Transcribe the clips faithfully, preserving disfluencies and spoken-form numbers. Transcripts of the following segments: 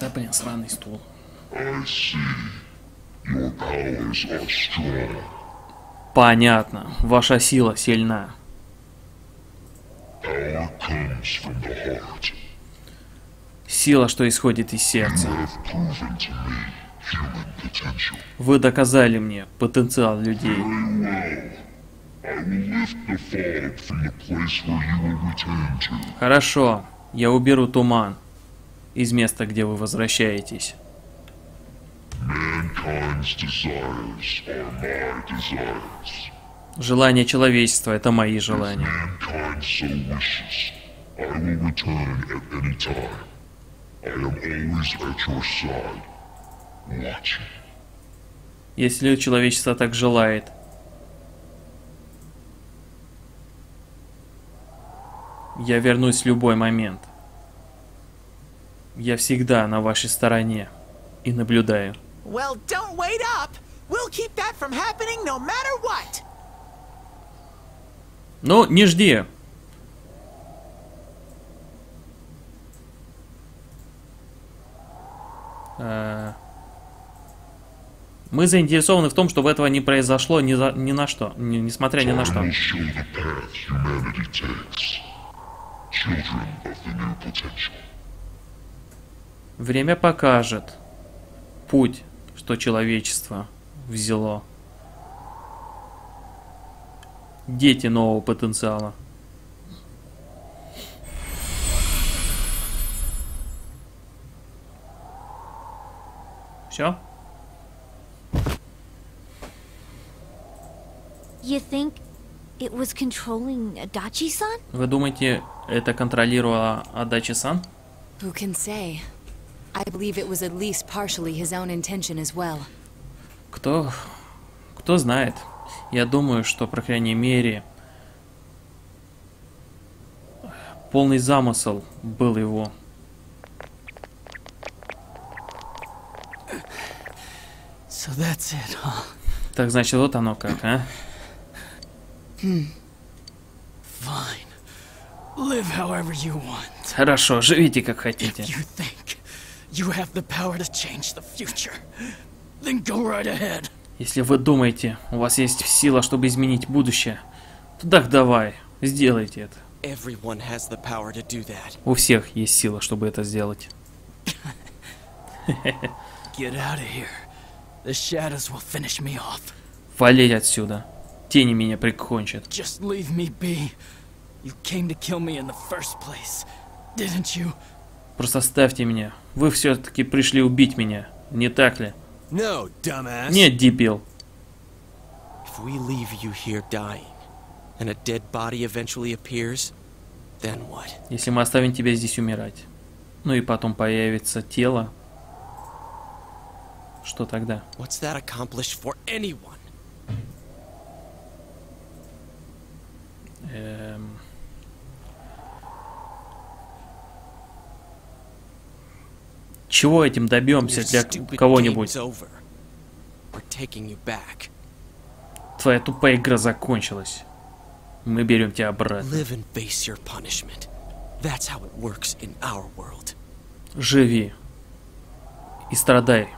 Да блин, сраный стул. Понятно. Ваша сила сильна. Сила, что исходит из сердца. Вы доказали мне потенциал людей. Хорошо, я уберу туман из места, где вы возвращаетесь. Желание человечества — это мои желания. Если человечество так желает, я вернусь в любой момент. Я всегда на вашей стороне и наблюдаю. Well, don't wait up. We'll keep that from happening no matter what. Ну, не жди. Мы заинтересованы в том, чтобы этого не произошло ни, за, ни на что, ни, несмотря ни на что. Время покажет путь, что человечество взяло. Дети нового потенциала. Все? Вы думаете, это контролировала Адачи-сан? Кто... Кто знает? Я думаю, что, по крайней мере, полный замысел был его. So that's it, huh? Так, значит, вот оно как, а? Хорошо, живите как хотите. Если вы думаете, у вас есть сила, чтобы изменить будущее, то так давай, сделайте это. У всех есть сила, чтобы это сделать. Валить отсюда. Тени меня прикончат. Просто оставьте меня. Вы все-таки пришли убить меня, не так ли? No, dumbass. Нет, дебил. Если мы оставим тебя здесь умирать, ну и потом появится тело, что тогда? Эм... Чего этим добьемся для кого-нибудь? Твоя тупая игра закончилась. Мы берем тебя обратно. Живи и страдай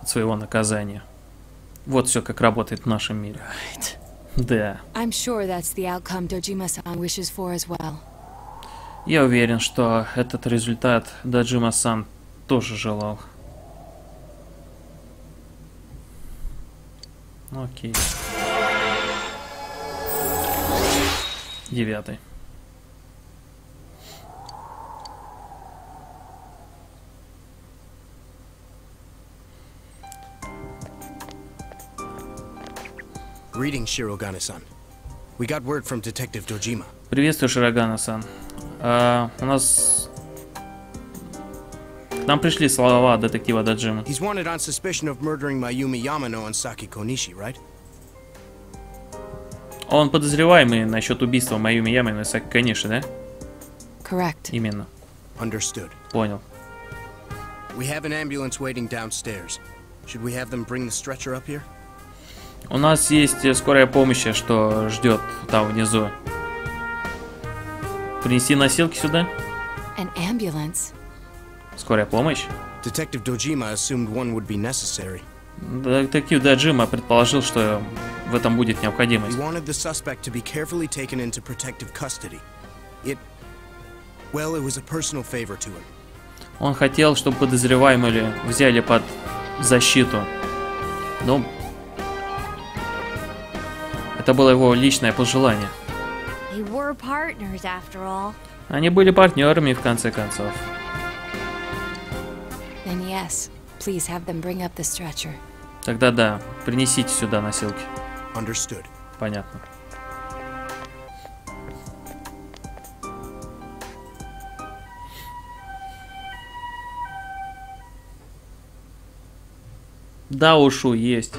от своего наказания. Вот все, как работает в нашем мире. Да. Я уверен, что этот результат Даджима-сан тоже желал. Окей. Девятый. Приветствую, Широгана-сан. А, у нас... К нам пришли слова детектива Даджима. Он подозреваемый насчет убийства Майюми Ямано и Саки Кониши, да? Correct. Именно. Understood. Понял. У нас есть скорая помощь, что ждет там внизу. Принести носилки сюда? Скорая помощь? Детектив Даджима предположил, что в этом будет необходимость. Он хотел, чтобы подозреваемого взяли под защиту. Но это было его личное пожелание. Они были партнерами, в конце концов. Тогда да, принесите сюда носилки. Понятно. Да, ушу есть.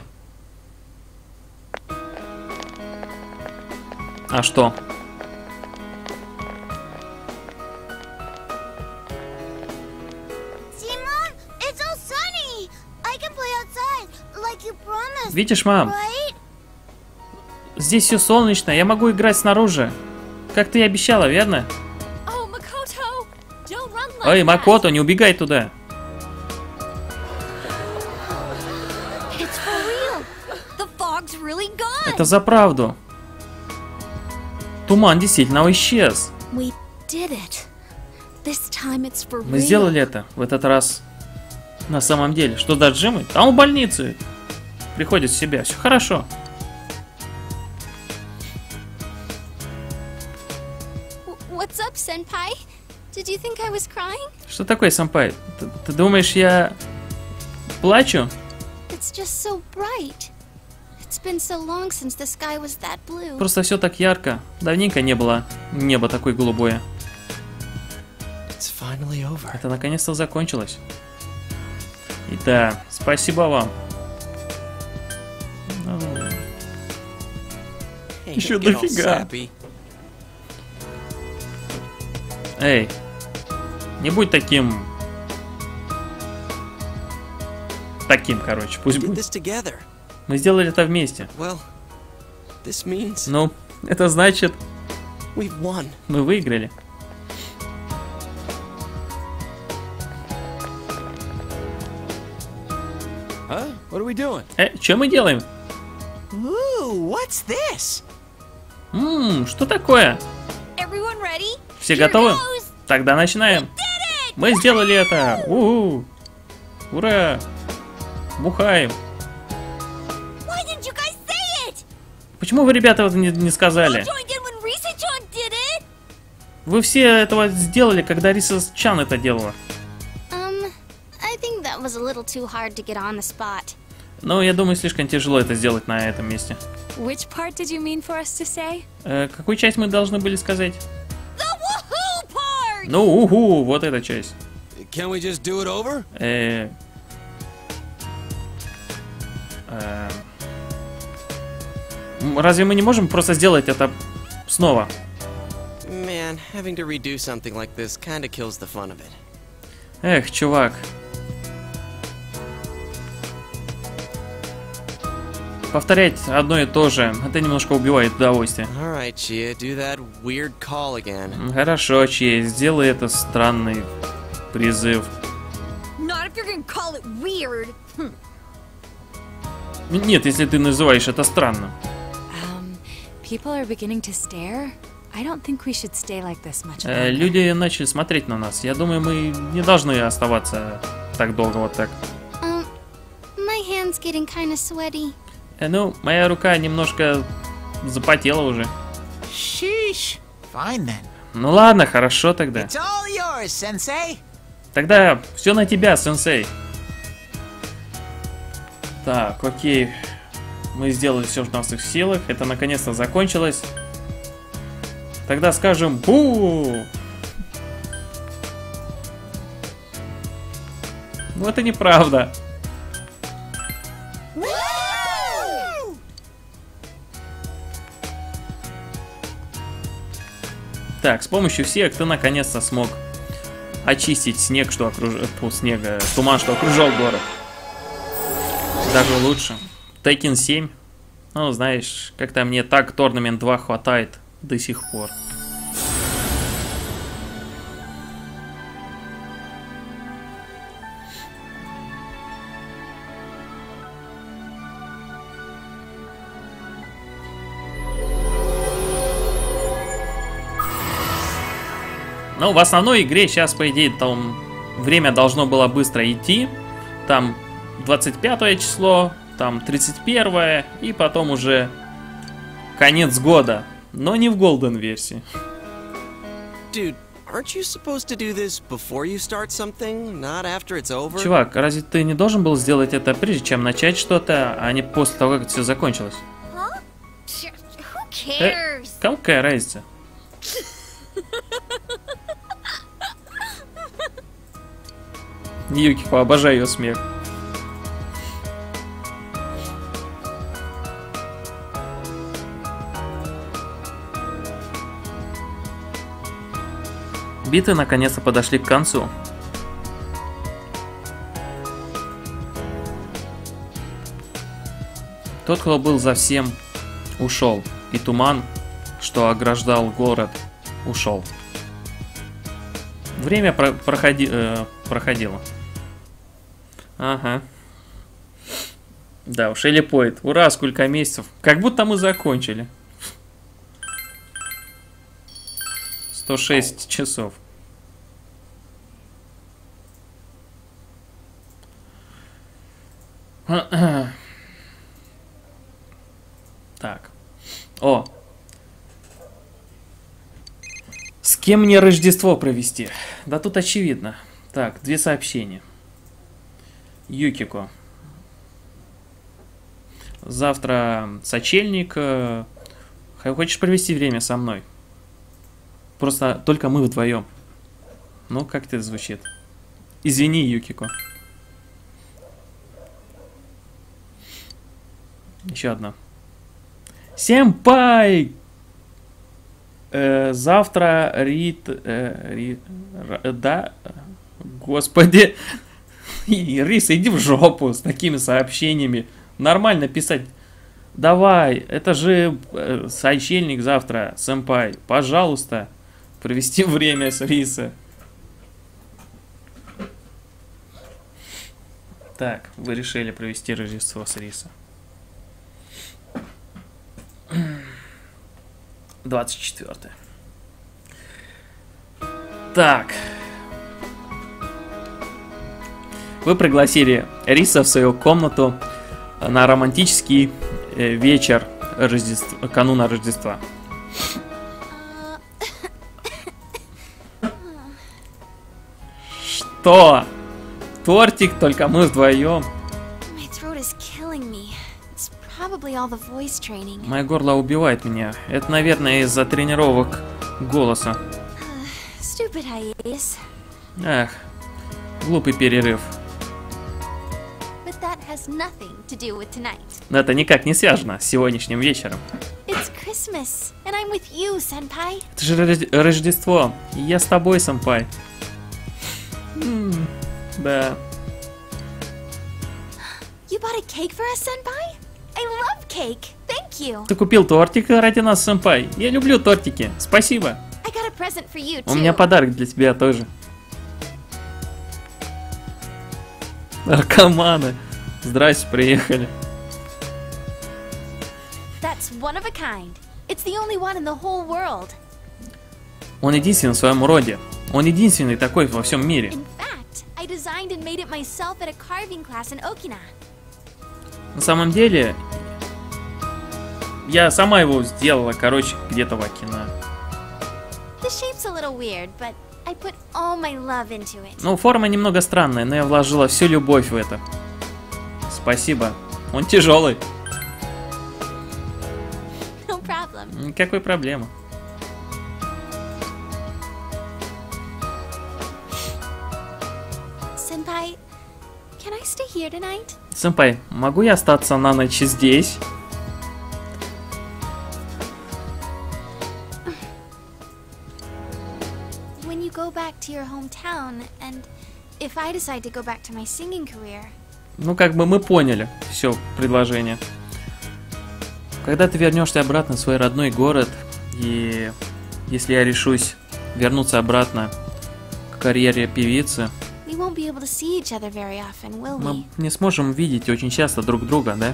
А что? Видишь, мам? Здесь все солнечно, я могу играть снаружи. Как ты и обещала, верно? Ой, Макото, не убегай туда. Это за правду. Туман действительно исчез. Мы сделали это в этот раз. На самом деле, что до Джимы? Там в больнице. Приходит в себя. Все хорошо. Что такое, сэмпай? Ты, ты думаешь, я плачу? Просто все так ярко. Давненько не было небо такое голубое. Это наконец-то закончилось. И да, спасибо вам. Еще дофига. Эй, не будь таким... Таким, короче, пусть будет. Мы сделали это вместе. Ну, это значит... Мы выиграли. Э, что мы делаем? Ммм, что такое? Все готовы? Тогда начинаем. Мы сделали это. У-у-у. Ура. Бухаем. Почему вы, ребята, это не, не сказали? Вы все этого сделали, когда Риса-чан это делала. Ну, я думаю, слишком тяжело это сделать на этом месте. Э, какую часть мы должны были сказать? Ну, уху, вот эта часть. Э, э, разве мы не можем просто сделать это снова? Эх, чувак. Повторять одно и то же, это немножко убивает удовольствие. Хорошо, Чие, сделай это странный призыв. Нет, если ты называешь это странным. Люди начали смотреть на нас. Я думаю, мы не должны оставаться так долго вот так. Ну, моя рука немножко запотела уже. Ну ладно, хорошо тогда. Тогда все на тебя, сенсей. Так, окей. Мы сделали все, что у нас в силах. Это наконец-то закончилось. Тогда скажем бу! Ну это неправда. Так, с помощью всех ты наконец-то смог очистить снег, что окруж... Фу, снега, туман, что окружал город. Даже лучше. Теккен семь. Ну, знаешь, как-то мне так Торнамент два хватает до сих пор. Ну, в основной игре сейчас, по идее, там время должно было быстро идти. Там двадцать пятое число, там тридцать первое, и потом уже конец года. Но не в Golden версии. Чувак, разве ты не должен был сделать это прежде, чем начать что-то, а не после того, как все закончилось? Э, кому какая разница? Юкико, обожаю ее смех. Битвы наконец-то подошли к концу. Тот, кто был за всем, ушел, и туман, что ограждал город, ушел. Время про проходи э, проходило. Ага. Да уж, или поет. Ура, сколько месяцев. Как будто мы закончили. сто шесть часов. Так. О. С кем мне Рождество провести? Да тут очевидно. Так, две сообщения. Юкико. Завтра сочельник. Хочешь провести время со мной? Просто только мы вдвоем. Ну, как это звучит? Извини, Юкико. Еще одна. Сэмпай! Э, завтра рит... Э, рит р, да? Господи. Рис, иди в жопу с такими сообщениями. Нормально писать. Давай, это же э, сочельник завтра, сэмпай. Пожалуйста. Провести время с Риса. Так, вы решили провести Рождество с Риса. двадцать четвёртое. Так. Вы пригласили Риса в свою комнату на романтический вечер Рождества, кануна Рождества. Что? Тортик, только мы вдвоем. Мое горло убивает меня. Это, наверное, из-за тренировок голоса. Эх, глупый перерыв. Но это никак не связано с сегодняшним вечером. Это же Рождество. Я с тобой, сэмпай. Да. Ты купил тортик ради нас, сэмпай. Я люблю тортики. Спасибо. У меня подарок для тебя тоже. Наркоманы. Здрасте, приехали. Он единственный в своем роде. Он единственный такой во всем мире. На самом деле, я сама его сделала, короче, где-то в Окина. Ну, форма немного странная, но я вложила всю любовь в это. Спасибо. Он тяжелый. Никакой проблемы. Сэмпай, могу я остаться на ночь здесь? Ну, как бы мы поняли все предложение. Когда ты вернешься обратно в свой родной город, и если я решусь вернуться обратно к карьере певицы, мы не сможем видеть очень часто друг друга, да?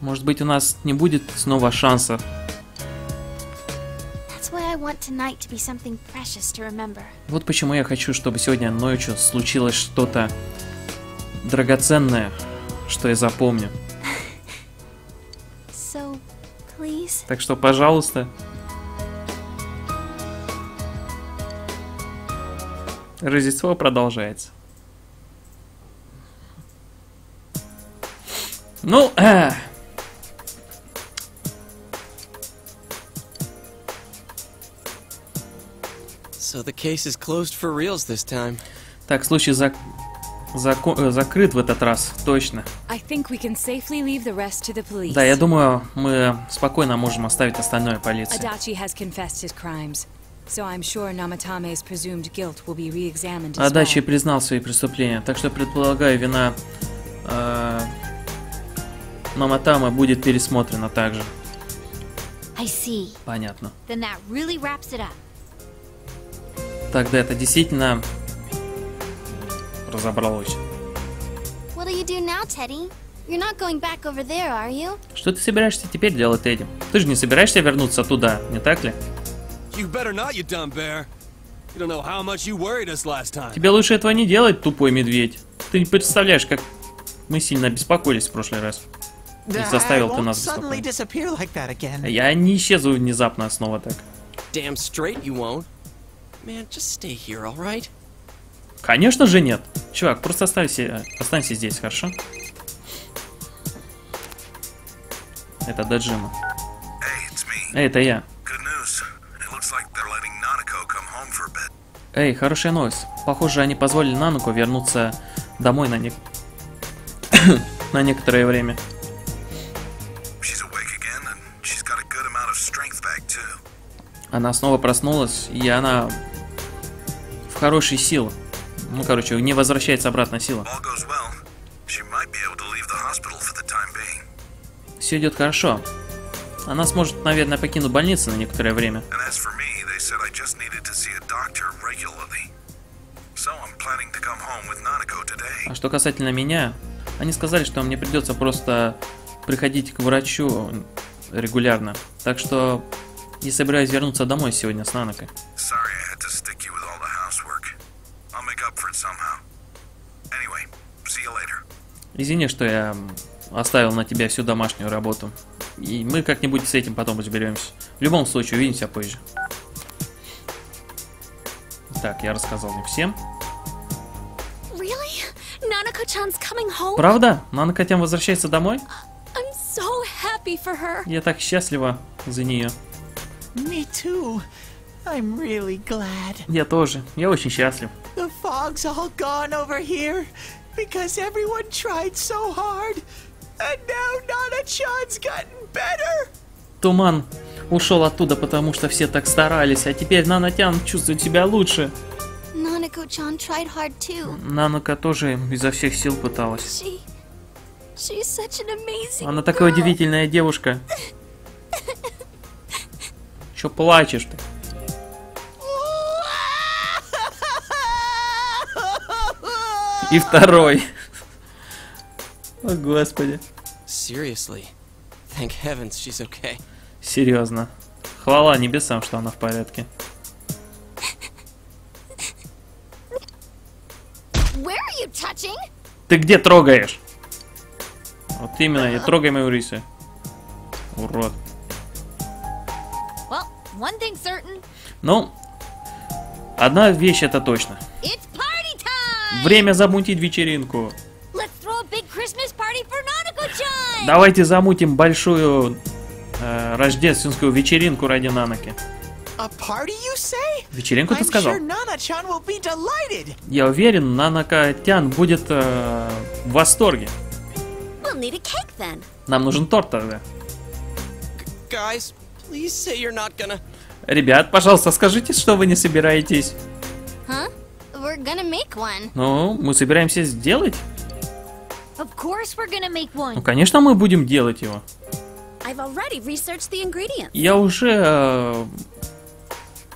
Может быть, у нас не будет снова шанса. Вот почему я хочу, чтобы сегодня ночью случилось что-то драгоценное, что я запомню. So, так что, пожалуйста. Рождество продолжается. Ну, э, so the case is closed for reals this time. Так, случай зак... Зако... э, закрыт в этот раз, точно. I think we can safely leave the rest to the police. Да, я думаю, мы спокойно можем оставить остальное полиции. Adachi has confessed his crimes. Adachi признал свои преступления, так что, предполагаю, вина э, Наматамы будет пересмотрена также. Понятно. Really Тогда это действительно разобралось. What do you do now, Teddy? You're not going back over there, are you? Что ты собираешься теперь делать, Тедди? Ты же не собираешься вернуться туда, не так ли? Тебе лучше этого не делать, тупой медведь. Ты не представляешь, как мы сильно беспокоились в прошлый раз. И заставил ты нас беспокоиться. Я не исчезу внезапно снова так. Конечно же нет. Чувак, просто оставься, останься здесь, хорошо? Это Даджима. Эй, это я. Эй, хорошая новость. Похоже, они позволили Нанако вернуться домой на, не... на некоторое время. Она снова проснулась, и она в хорошей силе. Ну, короче, не возвращается обратно сила. Все идет хорошо. Она сможет, наверное, покинуть больницу на некоторое время. А что касательно меня, они сказали, что мне придется просто приходить к врачу регулярно. Так что я собираюсь вернуться домой сегодня с Нанакой. Извини, что я оставил на тебя всю домашнюю работу. И мы как-нибудь с этим потом разберемся. В любом случае, увидимся позже. Так, я рассказал не всем. Really? Правда? Нанако-тян возвращается домой? So я так счастлива за нее. Me too. I'm really glad. Я тоже. Я очень счастлив. The fog's all gone over here because everyone tried so hard. And now Nana-chan's gotten better. Туман ушел оттуда, потому что все так старались, а теперь Нана-тян чувствует себя лучше. Нанако тоже изо всех сил пыталась. She... She's such an amazing Она такая girl. Удивительная девушка. Че плачешь-то? И второй. О, Господи. Серьезно. Хвала небесам, что она в порядке. Ты где трогаешь? Вот именно, я трогай мою рису. Урод. Ну, одна вещь это точно. Время замутить вечеринку. Давайте замутим большую э, рождественскую вечеринку ради Нанаки. Вечеринку ты сказал? Sure Я уверен, Нанако-тян будет э, в восторге. We'll need a cake, then. Нам нужен торт тогда. Guys, please say you're not gonna... Ребят, пожалуйста, скажите, что вы не собираетесь. Huh? We're gonna make one. Ну, мы собираемся сделать? Of course we're gonna make one. Ну, конечно, мы будем делать его. I've already researched the ingredients. Я уже э,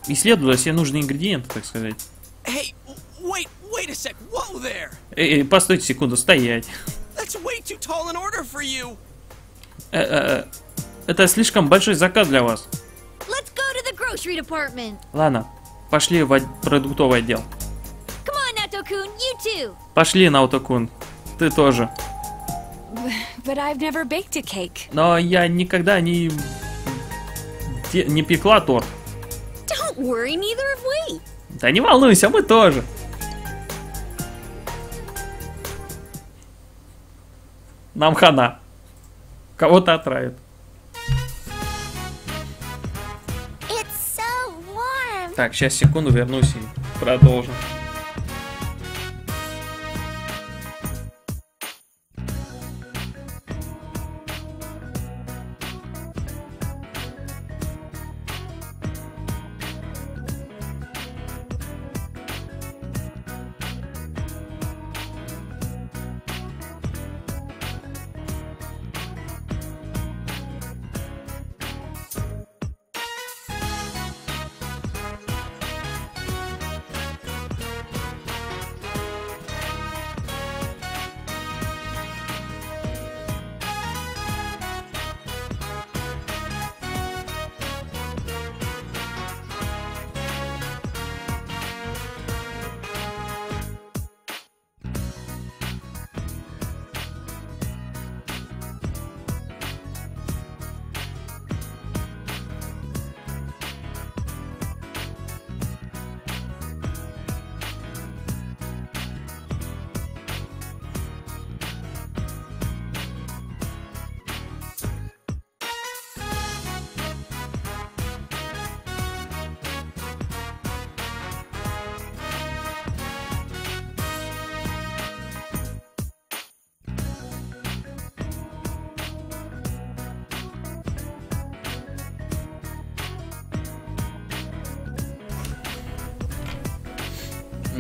исследовала все нужные ингредиенты, так сказать. Hey, wait, wait a sec. Whoa there. Эй, эй, постойте секунду, стоять. That's way too tall an order for you. Э, э, это слишком большой заказ для вас. Let's go to the Ладно, пошли в продуктовый отдел. Пошли, Наото-кун. Ты тоже. Но я никогда не... Де... не пекла торт. Да не волнуйся, мы тоже. Нам хана. Кого-то отравит. So так, сейчас секунду вернусь и продолжим.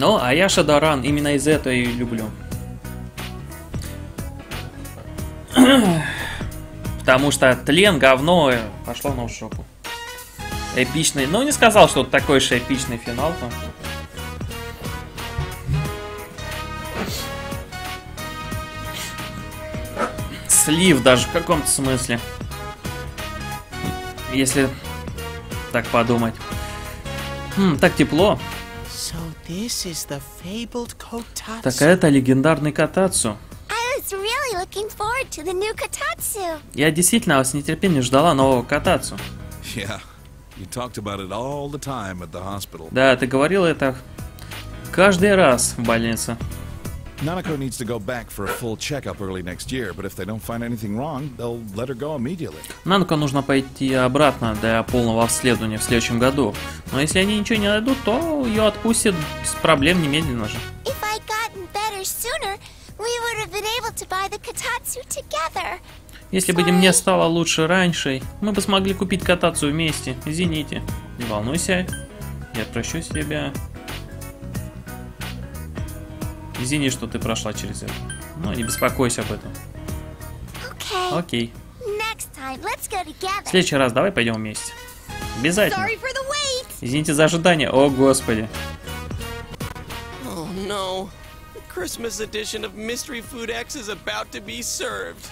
Ну, а я Шадаран, именно из этого и люблю. Потому что тлен, говно, пошло на шопу. Эпичный, но ну, не сказал, что такой же эпичный финал там. Слив даже в каком-то смысле. Если так подумать. Хм, так тепло. Так это легендарный Котацу. Я действительно с нетерпением ждала нового Котацу. Да, ты говорил это каждый раз в больнице. Нанако нужно пойти обратно для полного обследования в следующем году. Но если они ничего не найдут, то ее отпустят без проблем немедленно же. Если бы мне стало лучше раньше, мы бы смогли купить Котацу вместе. Извините. Не волнуйся. Я прощу тебя. Извини, что ты прошла через это. Но не беспокойся об этом. Окей. В следующий раз давай пойдем вместе. Обязательно. Извините за ожидание. О, господи.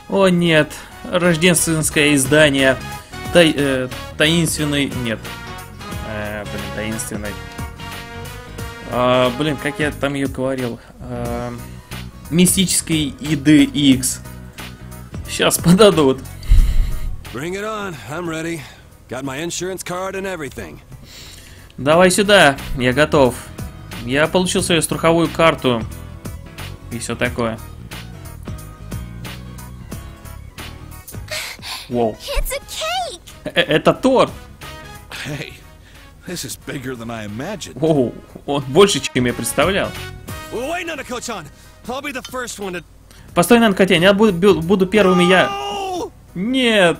О, нет. Рождественское издание. Тай, э, таинственный... Нет. Э, блин, таинственный... А, блин, как я там ее говорил. А, мистический и ди икс. Сейчас подадут. Давай сюда, я готов. Я получил свою страховую карту. И все такое. Воу. Это торт. Воу, он больше, чем я представлял. Постой, Нанако-тян, я буду, буду первым, и я... Нет!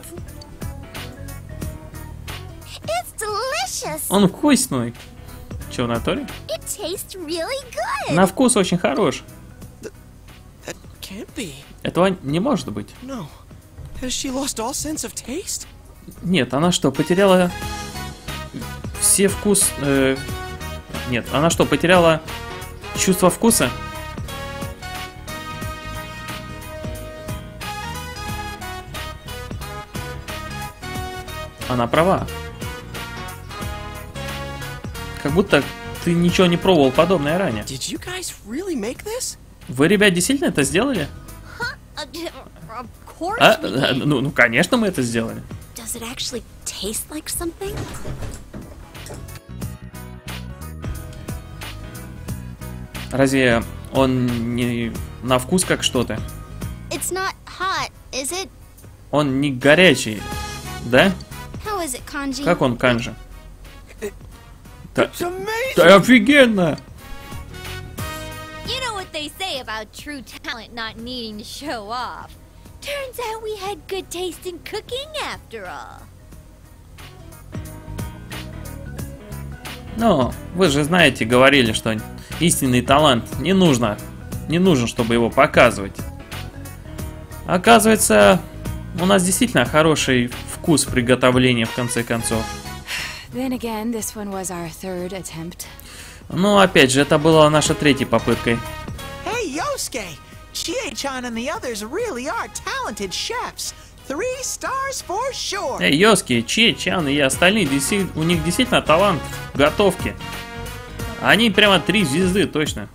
Он вкусный. Че, в натуре? Really на вкус очень хорош. Th that Этого не может быть. No. Нет, она что, потеряла... Все вкус... Э, нет, она что, потеряла чувство вкуса? Она права. Как будто ты ничего не пробовал подобное ранее. Вы, ребят, действительно это сделали? А, ну, ну, конечно, мы это сделали. Разве он не на вкус как что-то? Он не горячий, да? Как он, Канджи? Да, да офигенно! Ну, вы же знаете, говорили, что истинный талант не нужно, не нужен, чтобы его показывать. Оказывается, у нас действительно хороший вкус приготовления, в конце концов. Но опять же, это была наша третья попытка. Hey, Yosuke! Chie-chan and the others really are talented chefs. Three stars for sure. Эй, Yosuke, Chie-chan и остальные, у них действительно талант готовки. Они прямо три звезды, точно.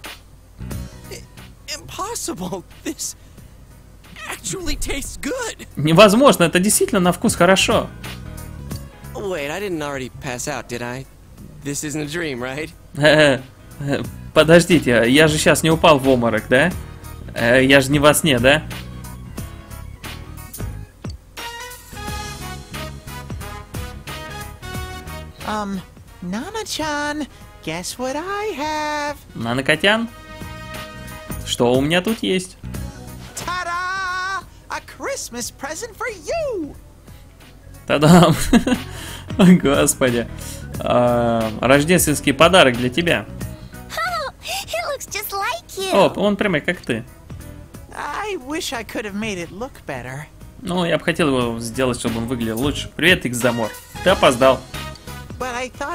Impossible. This actually tastes good. Невозможно, это действительно на вкус хорошо. Wait, I didn't already pass out, did I? This isn't a dream, right? Подождите, я же сейчас не упал в обморок, да? Я же не во сне, да? Um, Nana-chan, guess what I have? Нанакотян, что у меня тут есть? Та-да! A Christmas present for you! Та-дам! Господи. А, рождественский подарок для тебя. Oh, it looks just like you. О, он прямо как ты. I wish I could have made it look better. Ну, я бы хотел его сделать, чтобы он выглядел лучше. Привет, Иксдамор. Ты опоздал.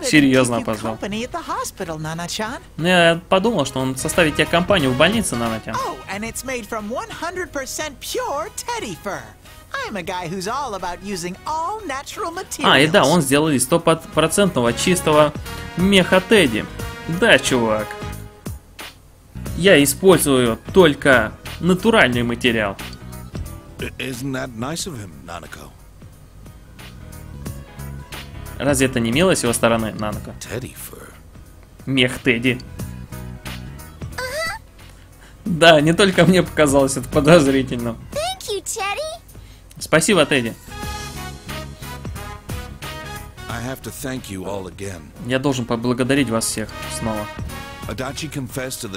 Серьезно опоздал. Ну, я подумал, что он составит тебе компанию в больнице, Нанатян. Oh, and it's made from one hundred percent pure teddy fur. А, и да, он сделал из стопроцентного чистого меха Тедди. Да, чувак. Я использую только натуральный материал. Разве это не мило с его стороны, Нанако? Мех Тедди. Да, не только мне показалось это подозрительным. Спасибо, Тедди. Я должен поблагодарить вас всех снова. Адачи признался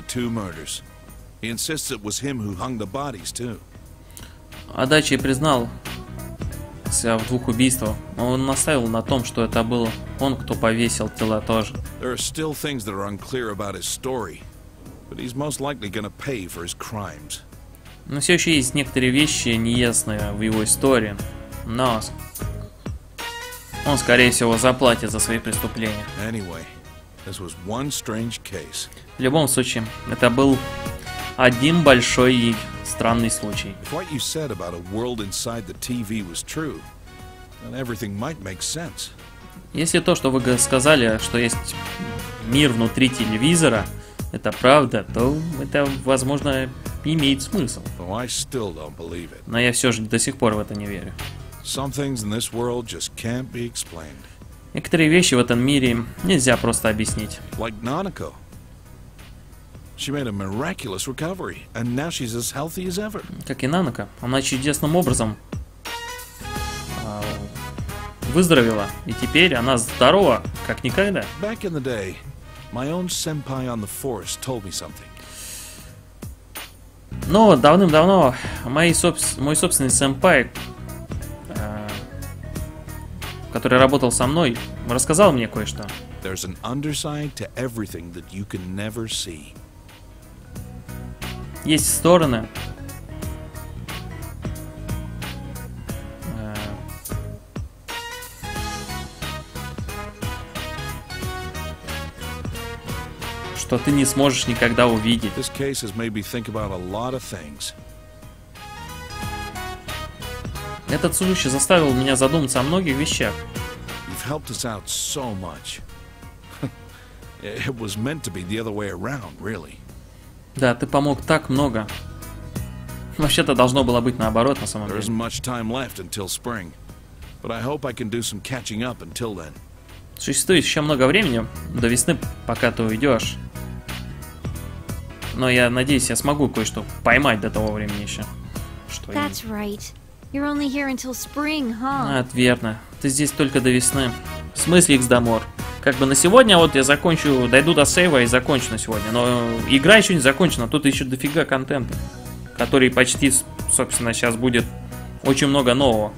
в двух убийствах. Он настаивал на том, что это был он, кто повесил тела тоже. Но все еще есть некоторые вещи неясные в его истории, но он, скорее всего, заплатит за свои преступления. Anyway, this was one strange case. В любом случае, это был один большой и странный случай. Если то, что вы сказали, что есть мир внутри телевизора, это правда, то это, возможно, имеет смысл. Но я все же до сих пор в это не верю. Некоторые вещи в этом мире нельзя просто объяснить. Как и Нанако, она чудесным образом выздоровела, и теперь она здорова, как никогда. Но давным-давно мой собственный сэмпай, э, который работал со мной, рассказал мне кое-что. Есть стороны, э, что ты не сможешь никогда увидеть. Этот случай заставил меня задуматься о многих вещах. It was meant to be the other way around, really. Да, ты помог так много. Вообще-то должно было быть наоборот, на самом деле. There isn't much time left until spring, but I hope I can do some catching up until then. Существует еще много времени до весны, пока ты уйдешь. Но я надеюсь, я смогу кое-что поймать до того времени еще. Что That's right. You're only here until spring, huh? А, верно. Ты здесь только до весны. В смысле, Иксдамор? Как бы на сегодня вот я закончу, дойду до сейва и закончу на сегодня. Но игра еще не закончена, тут еще дофига контента, который почти, собственно, сейчас будет очень много нового.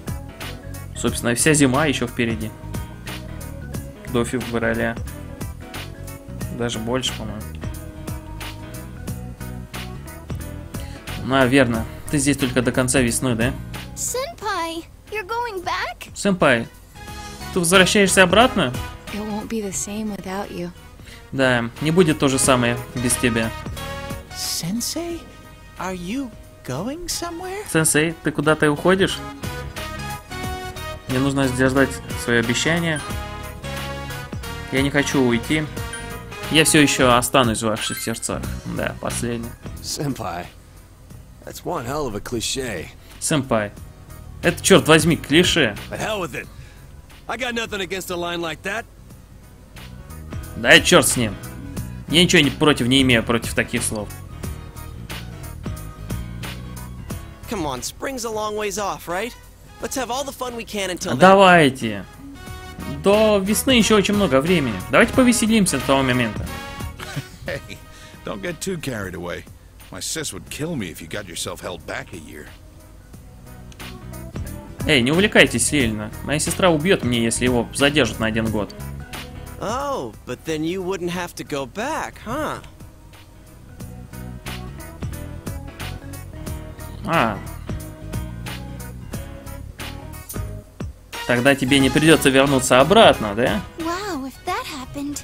Собственно, вся зима еще впереди. До февраля. Даже больше, по-моему. Наверное. Ты здесь только до конца весны, да? Сенпай, you're going back? Сенпай, ты возвращаешься обратно? It won't be the same without you. Да, не будет то же самое без тебя. Сенсей, are you going somewhere? Сенсей, ты куда-то уходишь? Мне нужно сдержать свое обещание. Я не хочу уйти. Я все еще останусь в ваших сердцах. Да, последнее. Сенпай. That's one hell of a cliché. Сэмпай, это, черт возьми, клише. Да и черт с ним. Я ничего не против не имею против таких слов. Давайте. До весны еще очень много времени. Давайте повеселимся до того момента. Hey, don't get too carried away. My sis would kill me if you got yourself held back a year. Эй, не увлекайтесь сильно. Моя сестра убьет меня, если его задержат на один год. Oh, but then you wouldn't have to go back, huh? А. Тогда тебе не придется вернуться обратно, да? Wow, if that happened...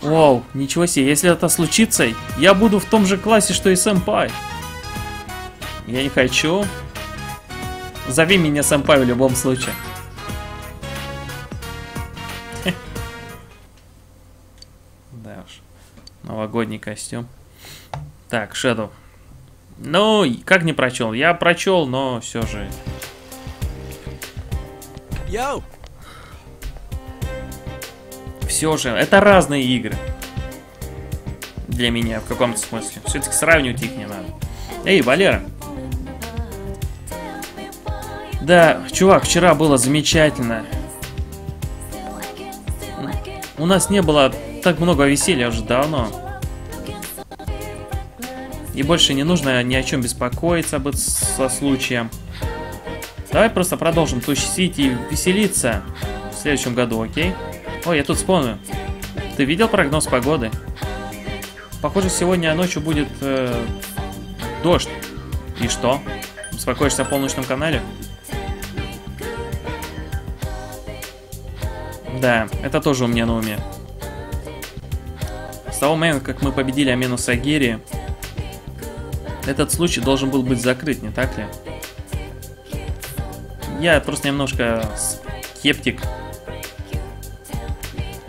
Вау, ничего себе, если это случится, я буду в том же классе, что и сэмпай. Я не хочу. Зови меня сэмпай в любом случае. Да уж, новогодний костюм. Так, Шэдоу. Ну, как не прочел? Я прочел, но все же... Йоу! Все же, это разные игры. Для меня, в каком-то смысле. Все-таки сравнивать их не надо. Эй, Валера. Да, чувак, вчера было замечательно. У нас не было так много веселья уже давно. И больше не нужно ни о чем беспокоиться об этом со случаем. Давай просто продолжим тусить и веселиться в следующем году, окей? Ой, я тут вспомнил. Ты видел прогноз погоды? Похоже, сегодня ночью будет э, дождь. И что? Беспокоишься о полночном канале? Да, это тоже у меня на уме. С того момента, как мы победили Амено-Сагири, этот случай должен был быть закрыт, не так ли? Я просто немножко скептик.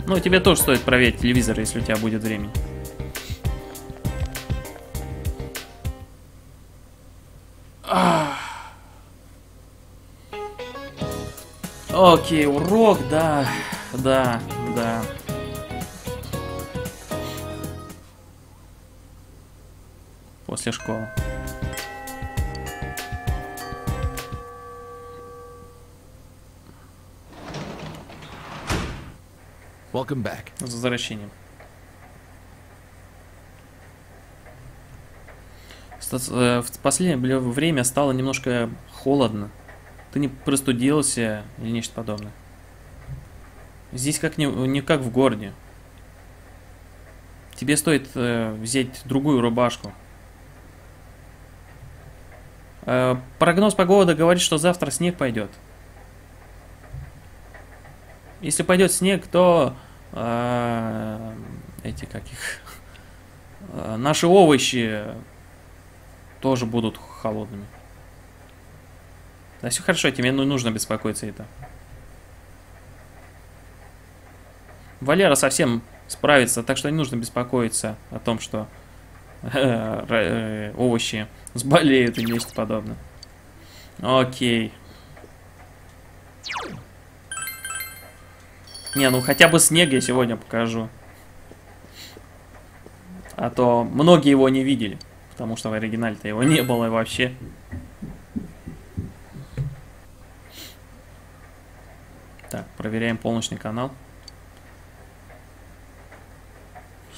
Ну, тебе тоже стоит проверить телевизор, если у тебя будет время. Окей, урок, да, да, да. После школы. Welcome back. С возвращением. В последнее время стало немножко холодно. Ты не простудился или нечто подобное? Здесь как не, не как в городе. Тебе стоит э, взять другую рубашку. Э, прогноз погоды говорит, что завтра снег пойдет. Если пойдет снег, то э, эти каких э, наши овощи тоже будут холодными. Да все хорошо, тебе ну, нужно беспокоиться это. Валера совсем справится, так что не нужно беспокоиться о том, что овощи сболеют и нечто подобное. Окей. Не, ну хотя бы снег я сегодня покажу. А то многие его не видели, потому что в оригинале-то его не было вообще. Так, проверяем полночный канал.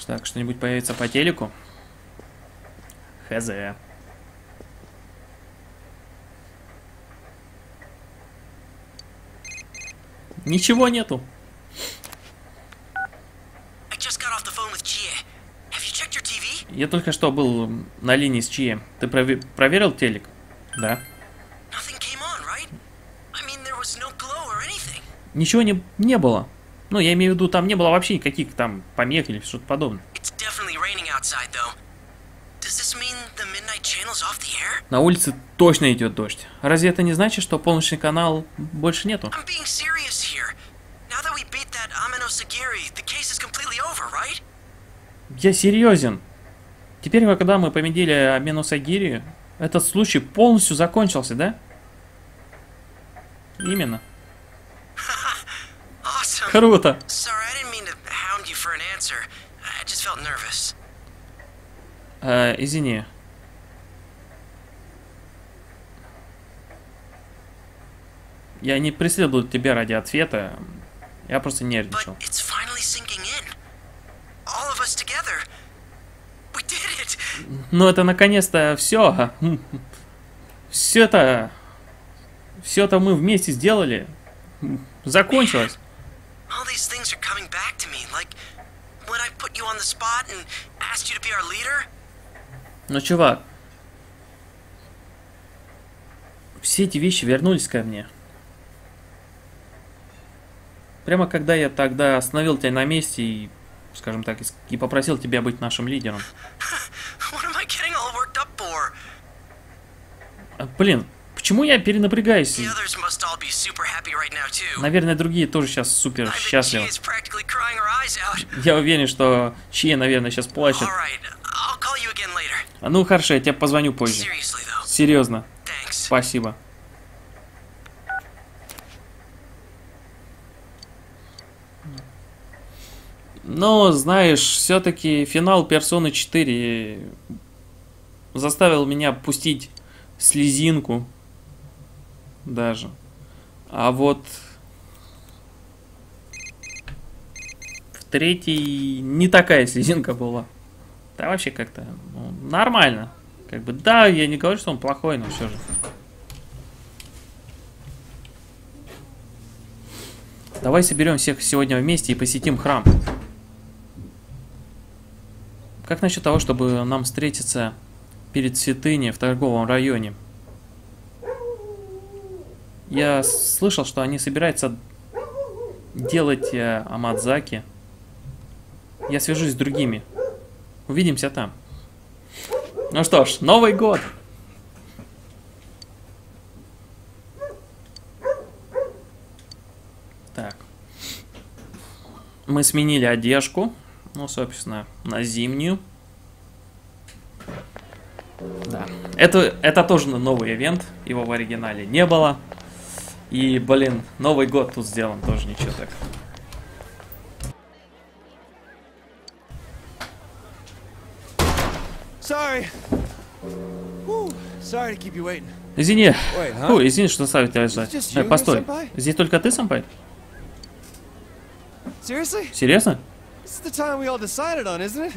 Так, что-нибудь появится по телеку? Хз. Ничего нету. Я только что был на линии с Чие. Ты провер... проверил телек? Да. Ничего не, не было. Ну, я имею в виду, там не было вообще никаких там помех или что-то подобное. На улице точно идет дождь. Разве это не значит, что полночный канал больше нету? Я серьезен. Теперь, когда мы победили Амено-сагири, этот случай полностью закончился, да? Именно. Круто. Э, извини. Я не преследую тебя ради ответа. Я просто нервничал. Но это наконец-то все. Все это... Все это мы вместе сделали. Закончилось. Ну, чувак, все эти вещи вернулись ко мне. Прямо когда я тогда остановил тебя на месте и, скажем так, и попросил тебя быть нашим лидером. Блин, почему я перенапрягаюсь? Наверное, другие тоже сейчас супер счастливы. Я уверен, что Чие, наверное, сейчас плачет. Ну, хорошо, я тебе позвоню позже. Серьезно. Спасибо. Но, знаешь, все-таки финал Persona четыре заставил меня пустить слезинку даже. А вот в третьей не такая слезинка была. Да вообще как-то ну, нормально. Как бы да, я не говорю, что он плохой, но все же. Давай соберем всех сегодня вместе и посетим храм. Как насчет того, чтобы нам встретиться перед святыней в торговом районе? Я слышал, что они собираются делать э, амадзаки. Я свяжусь с другими. Увидимся там. Ну что ж, Новый год! Так. Мы сменили одежку. Ну, собственно, на зимнюю. Да. Это, это тоже новый ивент. Его в оригинале не было. И, блин, Новый год тут сделан тоже ничего так. Извини. Ой, извини, что заставил тебя ждать. Э, постой. Здесь только ты, Сэмпай? Серьезно?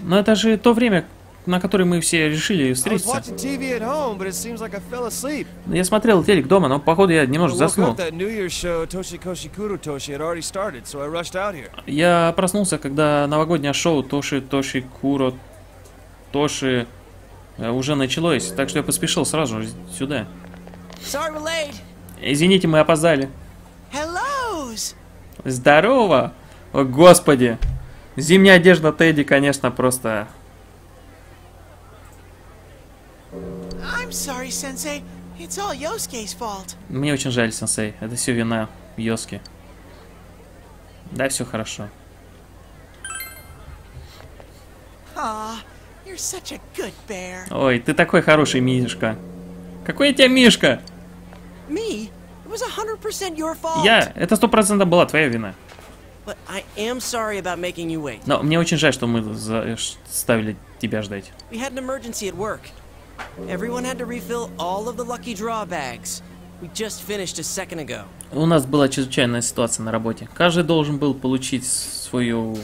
Но это же то время, на которое мы все решили встретиться. Я смотрел телек дома, но походу я немножко заснул. Я проснулся, когда новогоднее шоу Тоши Тоши Куро Тоши уже началось, так что я поспешил сразу же сюда. Извините, мы опоздали. Здорово! О, господи! Зимняя одежда Тедди, конечно, просто... Мне очень жаль, сенсей. Это все вина Йоски. Да, все хорошо. Ой, ты такой хороший мишка. Какой я тебя мишка? Я? Это сто процентов была твоя вина. Но мне очень жаль, что мы заставили тебя ждать. У нас была чрезвычайная ситуация на работе. Каждый должен был получить свою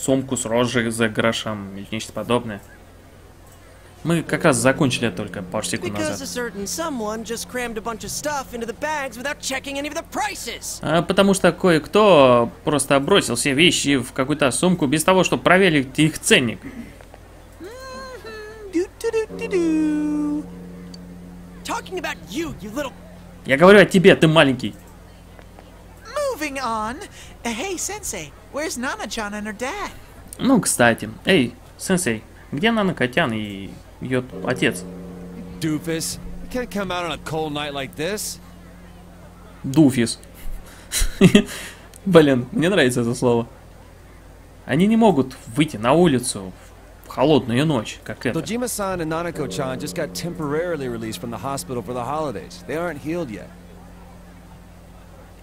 сумку с рожей за грошом или нечто подобное. Мы как раз закончили только пару секунд назад. А потому что кое-кто просто бросил все вещи в какую-то сумку без того, чтобы проверить их ценник. Я говорю о тебе, ты маленький. Ну, кстати. Эй, сенсей, где Нанакотян и ее отец? Дуфис. Блин, мне нравится это слово. Они не могут выйти на улицу в холодную ночь, как это. Dadjima-san и Nanako-chan just got temporarily released from the hospital for the holidays. They aren't healed yet.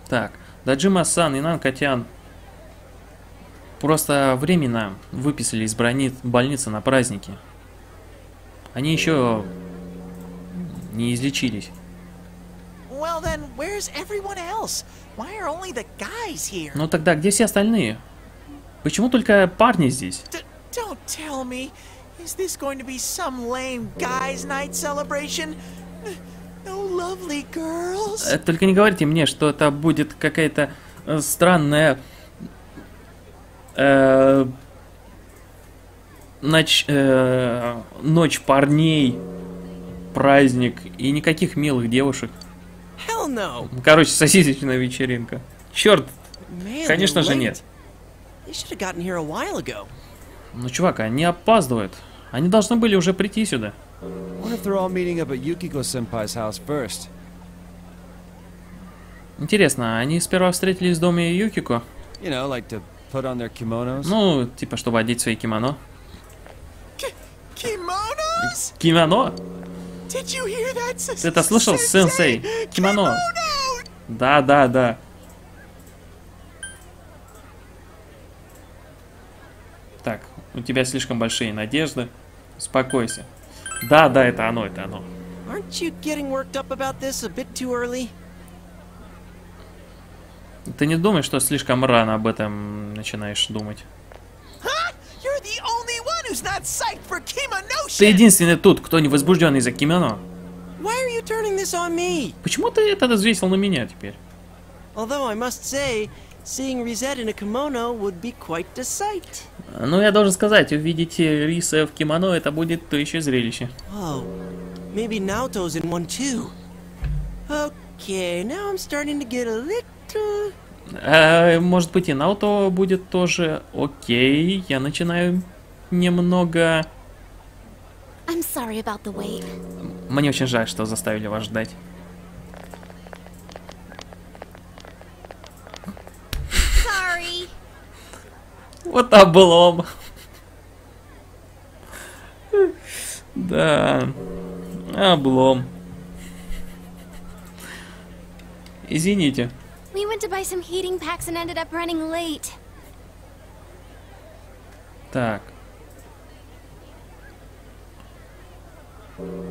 Так, Dadjima-san и Nanako-chan просто временно выписали из больницы на праздники. Они еще не излечились. Ну тогда где все остальные? Почему только парни здесь? Только не говорите мне, что это будет какая-то странная э, ночь, э, ночь парней, праздник и никаких милых девушек. No. Короче, сосисочная вечеринка. Черт, man, конечно же нет. Ну, чувак, они опаздывают. Они должны были уже прийти сюда. Интересно, они сперва встретились в доме Юкико? You know, like to put on their kimonos? Ну, типа, чтобы одеть свои кимоно. Kimonos? Кимоно? Ты это слышал, сенсей? Кимоно. Да, да, да. Так, у тебя слишком большие надежды. Успокойся. Да, да, это оно, это оно. Ты не думаешь, что слишком рано об этом начинаешь думать? Ты единственный тут, кто не возбужден из-за кимоно. Почему ты это развесил на меня теперь? Ну, я должен сказать, увидеть Риса в кимоно, это будет то еще зрелище. Oh, maybe Naoto's in one too. Okay, now I'm starting to get a little... а, может быть, и Наото будет тоже. Окей, я начинаю немного... I'm sorry about the wait. Мне очень жаль, что заставили вас ждать. Sorry. Вот облом. Да, облом. Извините. We went to buy some heating packs and ended up running late. Так.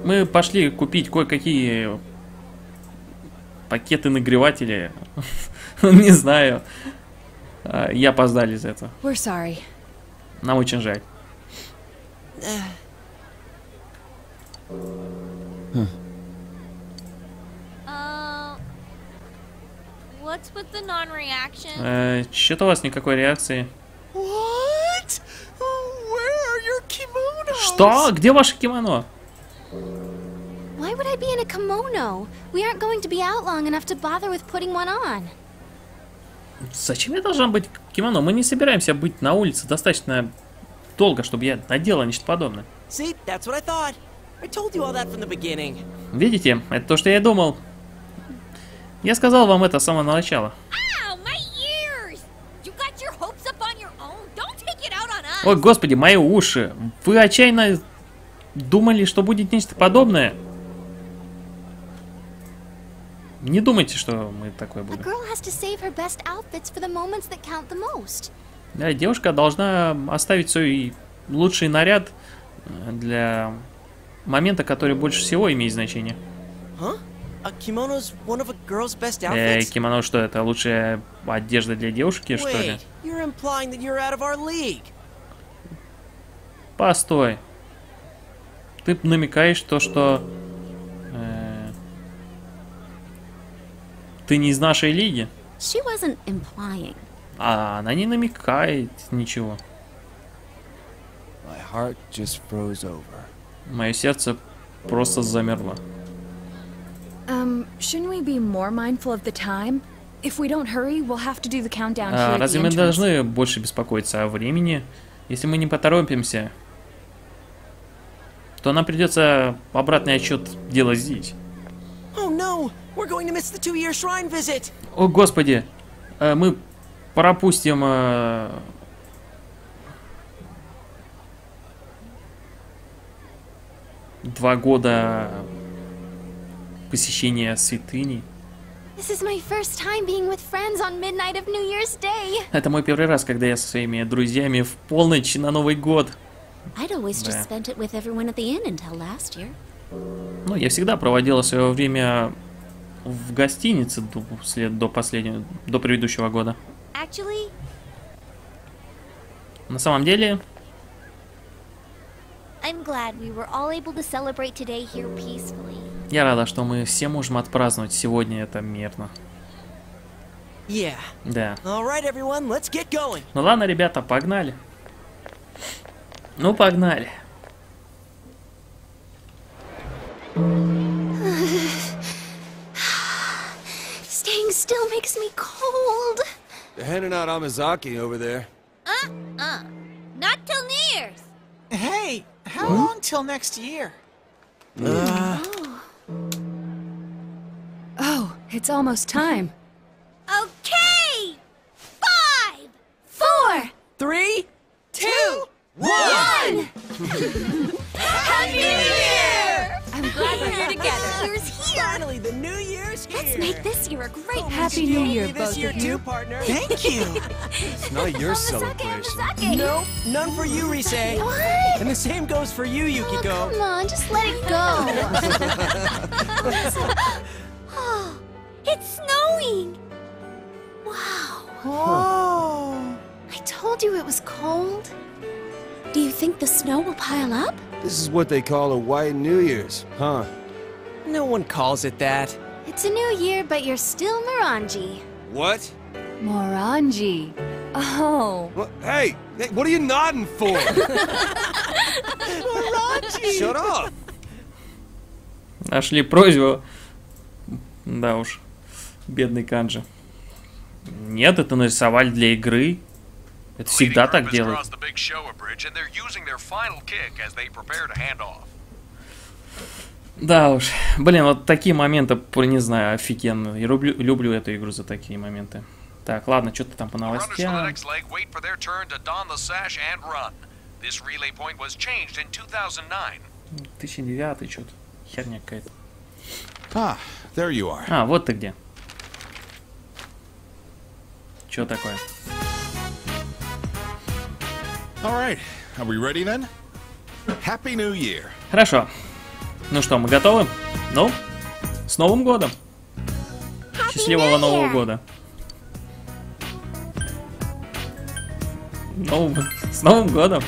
Мы пошли купить кое-какие пакеты нагревателей. Не знаю. Я опоздали из-за этого. Нам очень жаль. Э, что-то у вас никакой реакции. Что? Где ваше кимоно? Why would I be in a kimono? We aren't going to be out long enough to bother with putting one on. Зачем я должна быть в кимоно? Мы не собираемся быть на улице достаточно долго, чтобы я надела нечто подобное. Видите, это то, что я думал. Я сказал вам это с самого начала. О, господи, мои уши. Вы отчаянно думали, что будет нечто подобное? Не думайте, что мы такое будем. Да, девушка должна оставить свой лучший наряд для момента, который больше всего имеет значение. Э, кимоно что, это лучшая одежда для девушки, что ли? Постой. Ты намекаешь то, что... Э, ты не из нашей лиги? А она не намекает ничего. Мое сердце просто замерло. А, разве мы должны больше беспокоиться о времени? Если мы не поторопимся, то нам придется обратный отчет делать здесь. О, господи, мы пропустим... Два года посещения святыни. Это мой первый раз, когда я со своими друзьями в полночь на Новый год. Да. Ну, я всегда проводила свое время в гостинице до, след, до последнего, до предыдущего года. Actually... На самом деле... Я рада, что мы все можем отпраздновать сегодня это мирно. Yeah. Да. Right, everyone, let's get going. Ну ладно, ребята, погнали. Ну, погнали. Staying still makes me cold. They're handing out amazaki over there. Uh-uh. Not till New Year's. Hey, how long till next year? Uh... Oh, it's almost time. Okay! Five, four, three, two, one! Happy New Year! I'm glad we're here together. New Year's here. Finally, the New Year's here. Let's make this year a great Happy New Year, both of you. Thank you. It's not your celebration. No, none for you, Rise. What? And the same goes for you, Yukiko. Oh, come on, just let it go. Oh, it's snowing. Wow. Oh. I told you it was cold. Do you think the snow will pile up? This is what they call a white New Year's, huh? No one calls it that. It's a new year, but you're still Morangi. What? Morangi. Oh. Well, hey, hey, what are you nodding for? Morangi! Shut up! Нашли просьбу. Да уж, бедный Канджи. Нет, это нарисовали для игры. Это всегда так делают. Да уж. Блин, вот такие моменты, не знаю, офигенно. Я люблю, люблю эту игру за такие моменты. Так, ладно, что-то там по новостям. две тысячи девятый, что-то. Херня какая-то. А, вот ты где. Что такое? Хорошо. Ну что, мы готовы? Ну, с Новым годом! Счастливого Нового года! С Новым годом!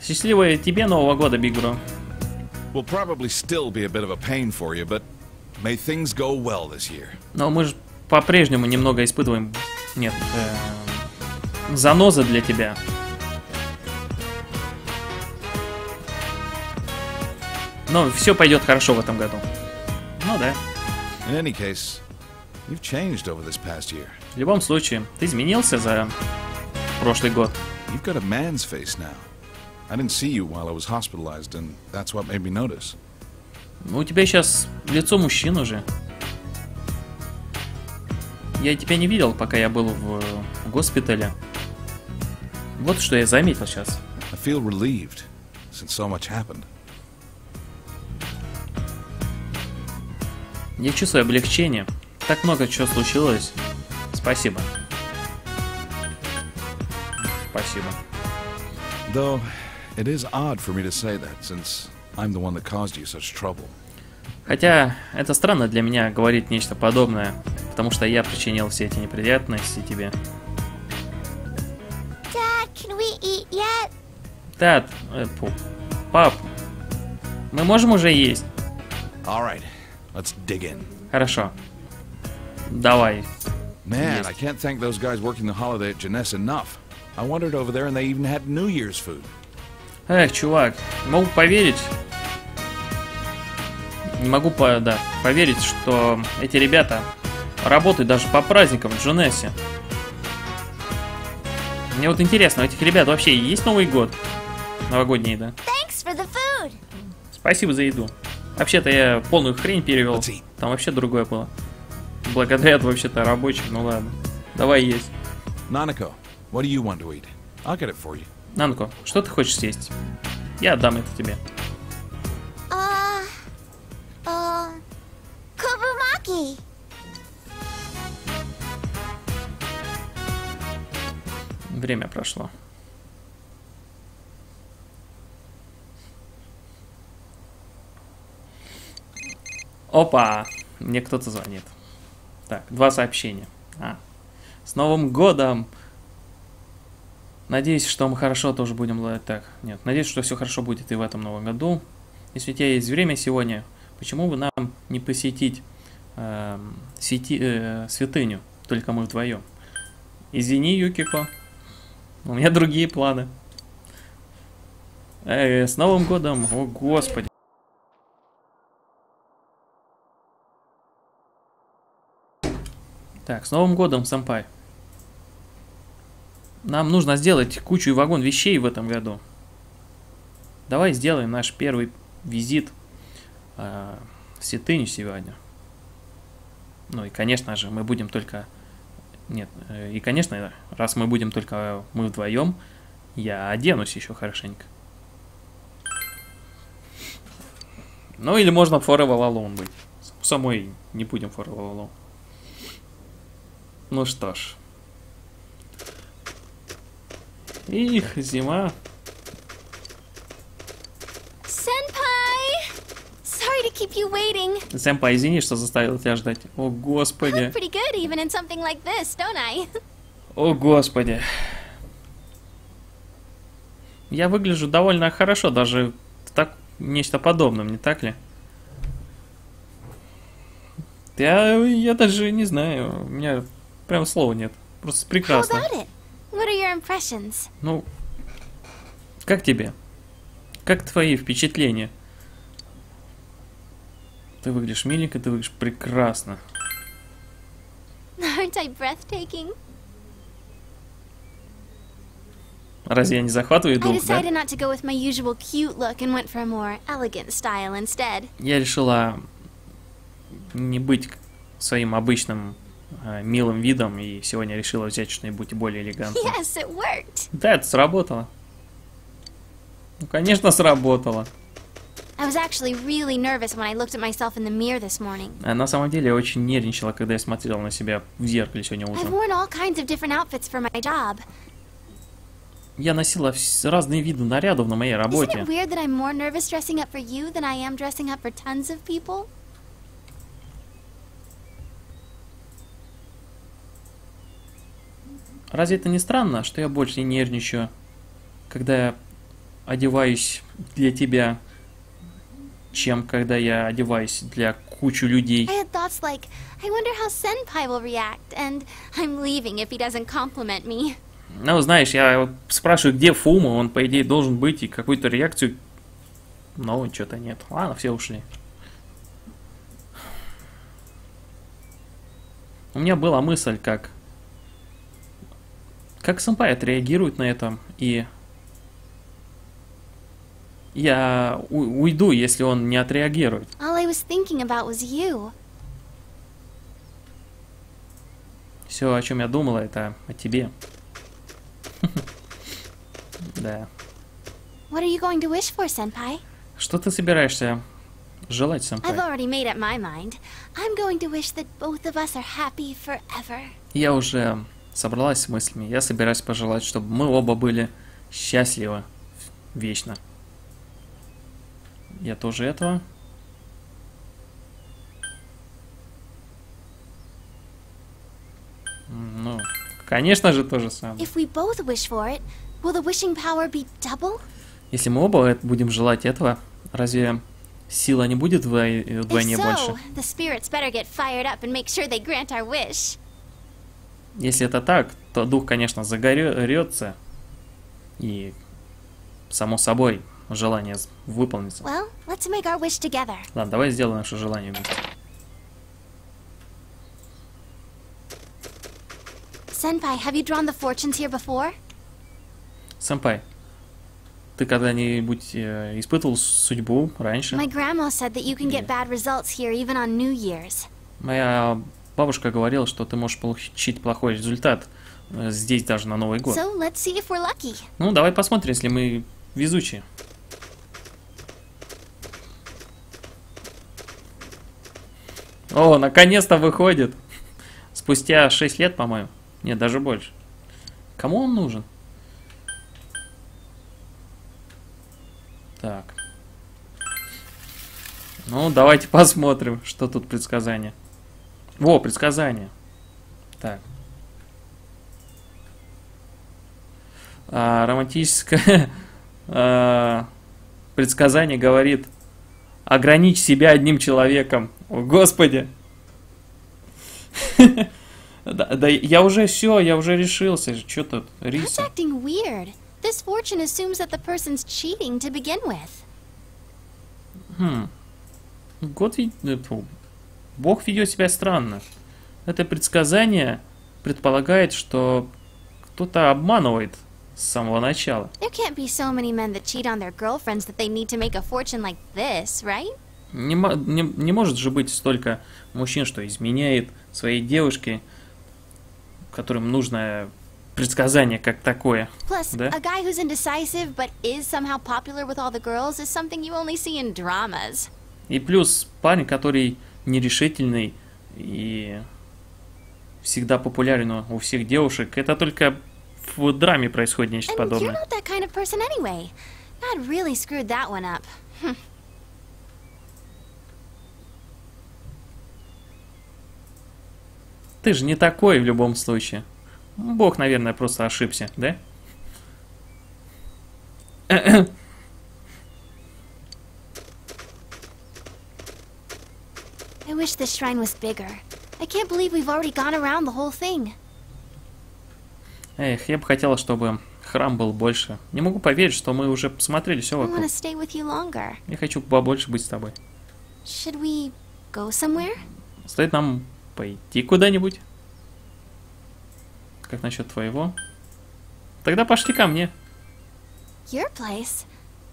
Счастливого тебе Нового года, Биг Бро! Но мы же по-прежнему немного испытываем... Нет, э, заноза для тебя. Но все пойдет хорошо в этом году. Ну да. В любом случае, ты изменился за прошлый год. У тебя сейчас лицо мужчин уже. я тебя не видел, пока я был в госпитале. Вот что я заметил сейчас. Я чувствую облегчение. Так много чего случилось. Спасибо. Спасибо. Though it is odd for me to say that, since I'm the one that caused you such trouble. Хотя это странно для меня говорить нечто подобное, потому что я причинил все эти неприятности тебе. Dad, can we eat yet? Dad, э, пап, мы можем уже есть? All right, let's dig in. Хорошо. Давай. Man, I can't thank those guys working the holiday at Jeunesse enough. I wandered over there and they even had New Year's food. Эх, чувак, не могу поверить. Не могу по, да, поверить, что эти ребята работают даже по праздникам в Джунессе. Мне вот интересно, у этих ребят вообще есть Новый год? Новогодний, да? Спасибо за еду. Вообще-то я полную хрень перевел. Там вообще другое было. Благодаря вообще-то рабочих, ну ладно. Давай есть. Нанако, что ты хочешь съесть? Я отдам это тебе. Время прошло. Опа! Мне кто-то звонит. Так, два сообщения. А. С Новым годом! Надеюсь, что мы хорошо тоже будем... Так, нет. Надеюсь, что все хорошо будет и в этом новом году. Если у тебя есть время сегодня, почему бы нам не посетить э, сети, э, святыню? Только мы вдвоем. Извини, Юкико. У меня другие планы. Э, с Новым годом! О, Господи! Так, с Новым годом, сэмпай. Нам нужно сделать кучу и вагон вещей в этом году. Давай сделаем наш первый визит э, в святыню сегодня. Ну и, конечно же, мы будем только... Нет, и конечно, раз мы будем только мы вдвоем, я оденусь еще хорошенько. Ну или можно forever alone быть. Самой не будем forever alone. Ну что ж. Их, зима. Сэмпай, извини, что заставил тебя ждать. О, Господи. Like this, О, Господи. Я выгляжу довольно хорошо, даже так нечто подобное, не так ли? Я, я даже не знаю, у меня прям слова нет. Просто прекрасно. Ну, как тебе? Как твои впечатления? Ты выглядишь миленько, ты выглядишь прекрасно. Разве я не захватываю дух, да? Я решила не быть своим обычным э, милым видом, и сегодня решила взять что-нибудь более элегантное. Yes, да, это сработало. Ну, конечно, сработало. А на самом деле я очень нервничала, когда я смотрела на себя в зеркале сегодня утром. Я носила разные виды нарядов на моей работе. Разве это не странно, что я больше не нервничаю, когда я одеваюсь для тебя, чем когда я одеваюсь для кучи людей? Like, react, ну, знаешь, я спрашиваю, где Фума, он, по идее, должен быть, и какую-то реакцию... Но он что-то нет. Ладно, все ушли. У меня была мысль, как... Как сэмпай отреагирует на это, и... Я уйду, если он не отреагирует. Все, о чем я думала, это о тебе. Да. What are you going to wish for, senpai? Что ты собираешься желать, senpai? I've already made up my mind. I'm going to wish that both of us are happy forever. Я уже собралась с мыслями. Я собираюсь пожелать, чтобы мы оба были счастливы вечно. Я тоже этого. Ну, конечно же, то же самое. Если мы оба будем желать этого, разве сила не будет вдвойне больше? Если это так, то дух, конечно, загорется, и, само собой, желание выполнится. Well, let's make our wish together. Ладно, давай сделаем наше желание вместе. Senpai, have you drawn the fortunes here before? Senpai, ты когда-нибудь э, испытывал судьбу раньше? My grandma said that you can get bad results here even on New Year's. Моя бабушка говорила, что ты можешь получить плохой результат э, здесь даже на Новый год. So, let's see if we're lucky. Ну, давай посмотрим, если мы везучие. О, наконец-то выходит. Спустя шесть лет, по-моему. Нет, даже больше. Кому он нужен? Так. Ну, давайте посмотрим, что тут предсказание. Во, предсказание. Так. А, романтическое а, предсказание говорит: ограничь себя одним человеком. О, Господи! Да, да, я уже все, я уже решился. Что тут? Рис. Хм. Год ведь... Бог ведет себя странно. Это предсказание предполагает, что кто-то обманывает с самого начала. Не, не, не может же быть столько мужчин, что изменяет своей девушке, которым нужно предсказание как такое. Plus, да? Girls, и плюс парень, который нерешительный и всегда популярен у всех девушек, это только в драме происходит нечто подобное. Ты же не такой в любом случае. Бог, наверное, просто ошибся, да? I wish this shrine was bigger. I can't believe we've already gone around the whole thing. Эх, я бы хотела, чтобы храм был больше. Не могу поверить, что мы уже посмотрели все вокруг. I wanna stay with you longer. Я хочу побольше быть с тобой. Should we go somewhere? Стоит нам пойти куда-нибудь? Как насчет твоего? Тогда пошли ко мне. Your place?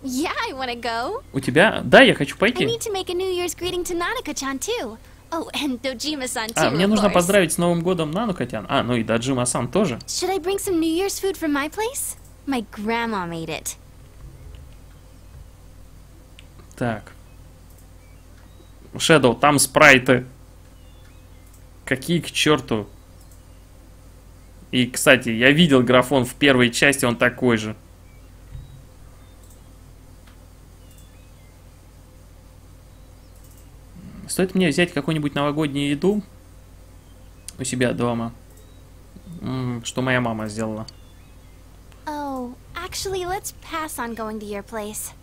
Yeah, I wanna go. У тебя? Да, я хочу пойти. I need to make a New Year's greeting to Nanako-chan too. Oh, and Dadjima-san too, а, мне нужно поздравить с Новым годом Нанако-тян. А, ну и Даджима-сан тоже. Should I bring some New Year's food from my place? My grandma made it. Так. Шэдоу, там спрайты. Какие к черту. И, кстати, я видел графон в первой части, он такой же. Стоит мне взять какую-нибудь новогоднюю еду у себя дома, что моя мама сделала. Oh, actually, let's pass on going to your place.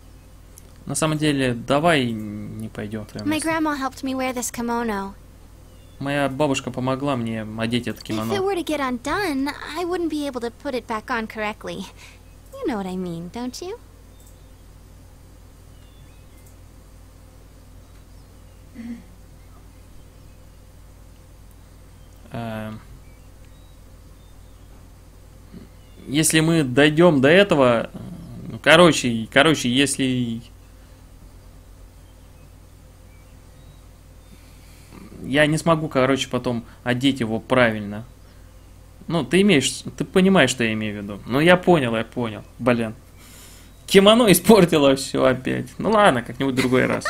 На самом деле, давай не пойдем. My grandma helped me wear this kimono. Моя бабушка помогла мне одеть это кимоно. You know I mean, а, если мы дойдем до этого, короче, короче, если я не смогу, короче, потом одеть его правильно. Ну, ты имеешь, ты понимаешь, что я имею в виду. Ну, я понял, я понял. Блин. Кимоно испортило все опять. Ну ладно, как-нибудь в другой раз.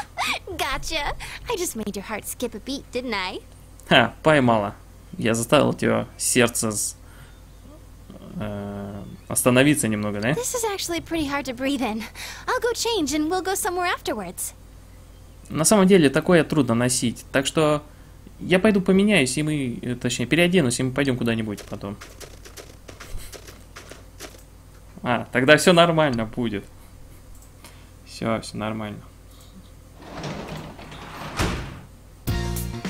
Ха, поймала. Я заставил тебя сердце с... э, остановиться немного, да? На самом деле такое трудно носить, так что я пойду поменяюсь, и мы, точнее, переоденусь, и мы пойдем куда-нибудь потом. А, тогда все нормально будет. Все, все нормально.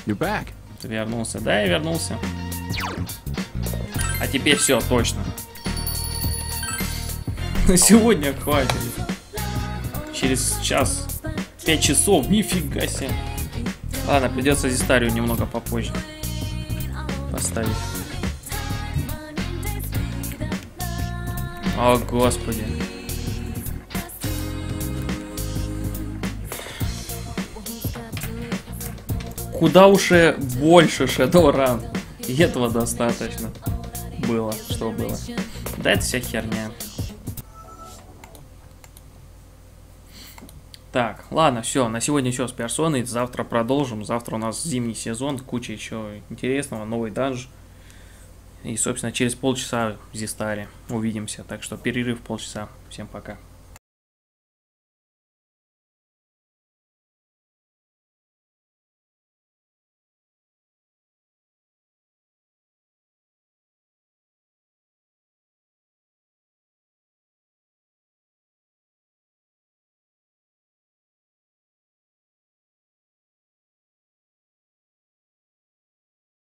You're back. Ты вернулся, да, я вернулся. А теперь все, точно. На сегодня хватит. Через час. Пять часов, нифига себе. Ладно, придется Зистарию немного попозже поставить. О, господи. Куда уж и больше Shadowrun. И этого достаточно было, что было. Да, это вся херня. Так, ладно, все, на сегодня все с персоной, завтра продолжим, завтра у нас зимний сезон, куча еще интересного, новый данж. И, собственно, через полчаса в Зистаре увидимся, так что перерыв полчаса, всем пока.